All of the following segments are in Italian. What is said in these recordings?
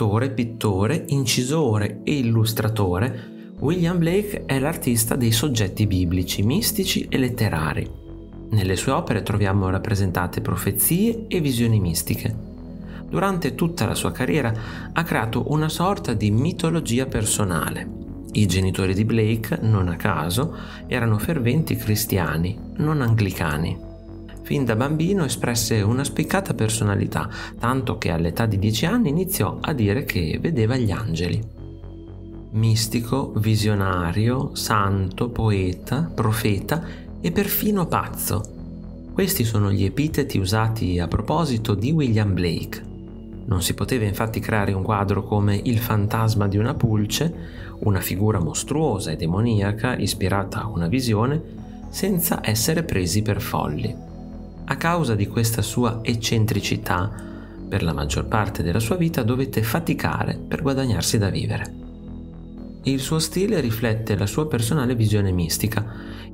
scrittore, pittore, incisore e illustratore, William Blake è l'artista dei soggetti biblici, mistici e letterari. Nelle sue opere troviamo rappresentate profezie e visioni mistiche. Durante tutta la sua carriera ha creato una sorta di mitologia personale. I genitori di Blake, non a caso, erano ferventi cristiani, non anglicani. Fin da bambino espresse una spiccata personalità, tanto che all'età di 10 anni iniziò a dire che vedeva gli angeli. Mistico, visionario, santo, poeta, profeta e perfino pazzo. Questi sono gli epiteti usati a proposito di William Blake. Non si poteva infatti creare un quadro come Il fantasma di una pulce, una figura mostruosa e demoniaca ispirata a una visione, senza essere presi per folli. A causa di questa sua eccentricità, per la maggior parte della sua vita dovette faticare per guadagnarsi da vivere. Il suo stile riflette la sua personale visione mistica,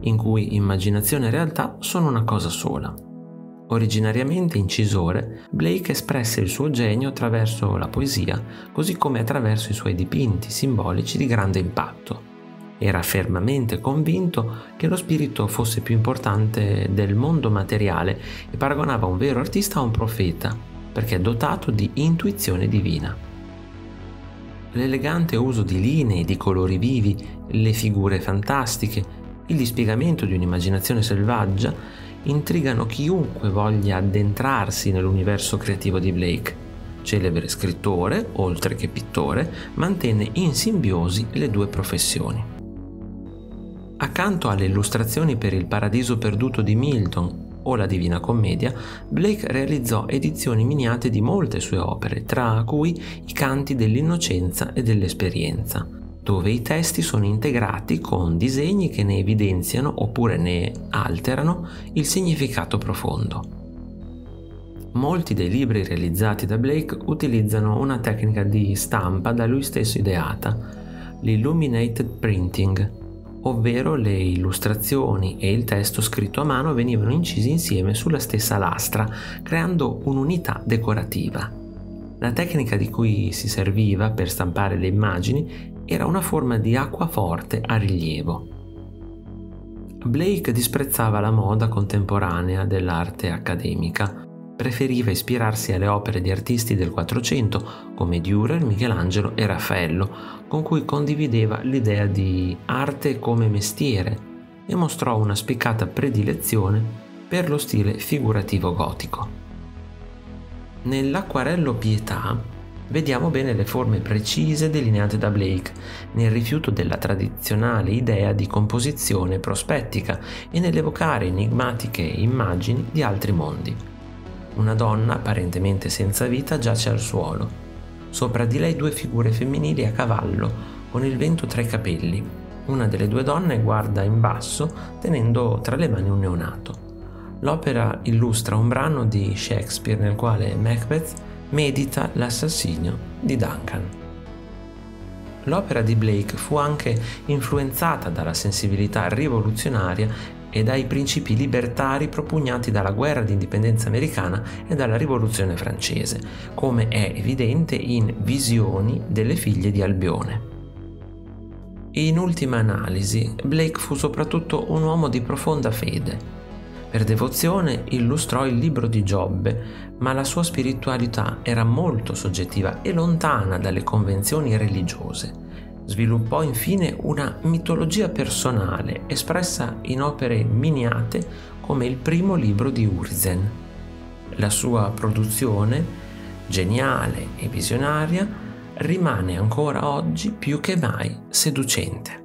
in cui immaginazione e realtà sono una cosa sola. Originariamente incisore, Blake espresse il suo genio attraverso la poesia, così come attraverso i suoi dipinti simbolici di grande impatto. Era fermamente convinto che lo spirito fosse più importante del mondo materiale e paragonava un vero artista a un profeta, perché è dotato di intuizione divina. L'elegante uso di linee, di colori vivi, le figure fantastiche, il dispiegamento di un'immaginazione selvaggia intrigano chiunque voglia addentrarsi nell'universo creativo di Blake. Celebre scrittore, oltre che pittore, mantenne in simbiosi le due professioni. Accanto alle illustrazioni per Il paradiso perduto di Milton o la Divina Commedia, Blake realizzò edizioni miniate di molte sue opere, tra cui i Canti dell'innocenza e dell'esperienza, dove i testi sono integrati con disegni che ne evidenziano oppure ne alterano il significato profondo. Molti dei libri realizzati da Blake utilizzano una tecnica di stampa da lui stesso ideata, l'illuminated printing, ovvero le illustrazioni e il testo scritto a mano venivano incisi insieme sulla stessa lastra, creando un'unità decorativa. La tecnica di cui si serviva per stampare le immagini era una forma di acquaforte a rilievo. Blake disprezzava la moda contemporanea dell'arte accademica, preferiva ispirarsi alle opere di artisti del 400 come Dürer, Michelangelo e Raffaello, con cui condivideva l'idea di arte come mestiere e mostrò una spiccata predilezione per lo stile figurativo gotico. Nell'acquarello Pietà vediamo bene le forme precise delineate da Blake, nel rifiuto della tradizionale idea di composizione prospettica e nell'evocare enigmatiche immagini di altri mondi. Una donna, apparentemente senza vita, giace al suolo. Sopra di lei due figure femminili a cavallo, con il vento tra i capelli. Una delle due donne guarda in basso, tenendo tra le mani un neonato. L'opera illustra un brano di Shakespeare nel quale Macbeth medita l'assassinio di Duncan. L'opera di Blake fu anche influenzata dalla sensibilità rivoluzionaria e dai principi libertari propugnati dalla guerra di indipendenza americana e dalla rivoluzione francese, come è evidente in Visioni delle figlie di Albione. In ultima analisi, Blake fu soprattutto un uomo di profonda fede. Per devozione illustrò il libro di Giobbe, ma la sua spiritualità era molto soggettiva e lontana dalle convenzioni religiose. Sviluppò infine una mitologia personale espressa in opere miniate come il primo libro di Urizen. La sua produzione, geniale e visionaria, rimane ancora oggi più che mai seducente.